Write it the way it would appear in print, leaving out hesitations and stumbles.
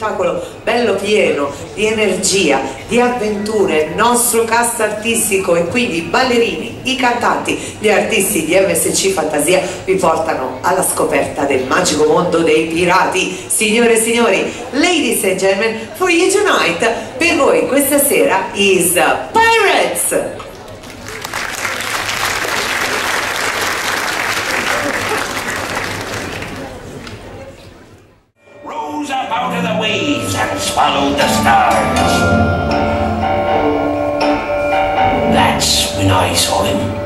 spettacolo bello pieno di energia, di avventure, il nostro cast artistico e quindi i ballerini, i cantanti, gli artisti di MSC Fantasia vi portano alla scoperta del magico mondo dei pirati. Signore e signori, ladies and gentlemen, for you tonight, per voi questa sera is Pirates! Out of the waves and swallowed the stars. That's when I saw him.